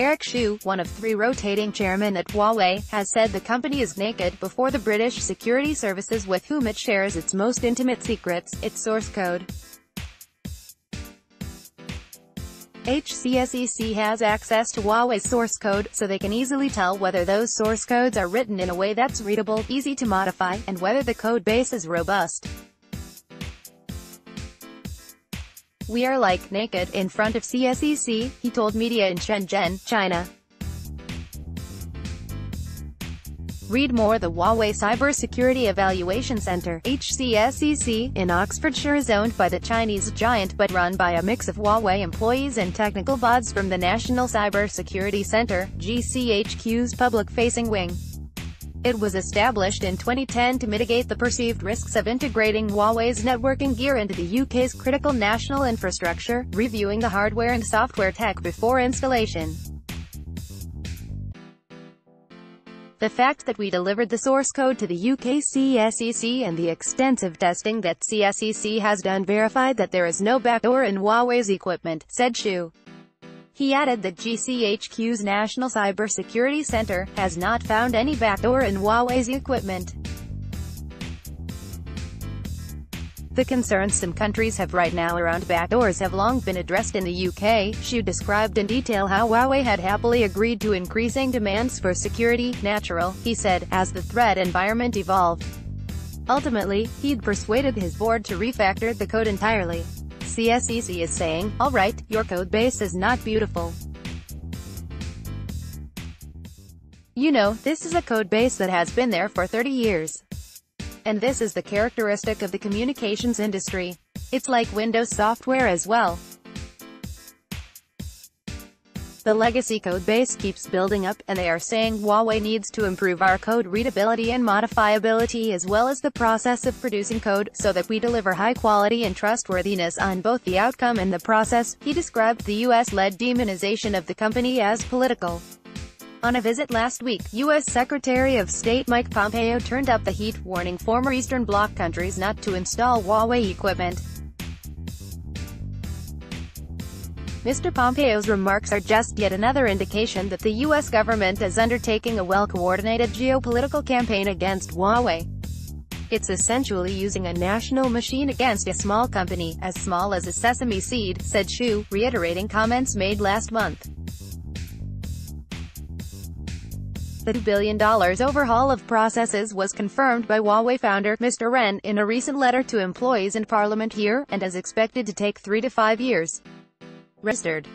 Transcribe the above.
Eric Xu, one of 3 rotating chairmen at Huawei, has said the company is naked before the British security services with whom it shares its most intimate secrets, its source code. HCSEC has access to Huawei's source code, so they can easily tell whether those source codes are written in a way that's readable, easy to modify, and whether the code base is robust. "We are like naked in front of CSEC," he told media in Shenzhen, China. Read more: the Huawei Cybersecurity Evaluation Center (HCSEC) in Oxfordshire is owned by the Chinese giant but run by a mix of Huawei employees and technical bods from the National Cybersecurity Center (GCHQ's) public-facing wing. It was established in 2010 to mitigate the perceived risks of integrating Huawei's networking gear into the UK's critical national infrastructure, reviewing the hardware and software tech before installation. "The fact that we delivered the source code to the UK CSEC and the extensive testing that CSEC has done verified that there is no backdoor in Huawei's equipment," said Xu. He added that GCHQ's National Cybersecurity Center has not found any backdoor in Huawei's equipment. "The concerns some countries have right now around backdoors have long been addressed in the UK," Xu described in detail how Huawei had happily agreed to increasing demands for security, natural, he said, as the threat environment evolved. Ultimately, he'd persuaded his board to refactor the code entirely. "CSEC is saying, all right, your code base is not beautiful. You know, this is a code base that has been there for 30 years. And this is the characteristic of the communications industry. It's like Windows software as well. The legacy code base keeps building up, and they are saying Huawei needs to improve our code readability and modifiability as well as the process of producing code, so that we deliver high quality and trustworthiness on both the outcome and the process." He described the US-led demonization of the company as political. On a visit last week, U.S. Secretary of State Mike Pompeo turned up the heat, warning former Eastern Bloc countries not to install Huawei equipment. Mr. Pompeo's remarks are just yet another indication that the U.S. government is undertaking a well-coordinated geopolitical campaign against Huawei. It's essentially using a national machine against a small company, as small as a sesame seed, said Xu, reiterating comments made last month. The $2 billion overhaul of processes was confirmed by Huawei founder, Mr. Ren, in a recent letter to employees and parliament here, and is expected to take 3 to 5 years. Registered.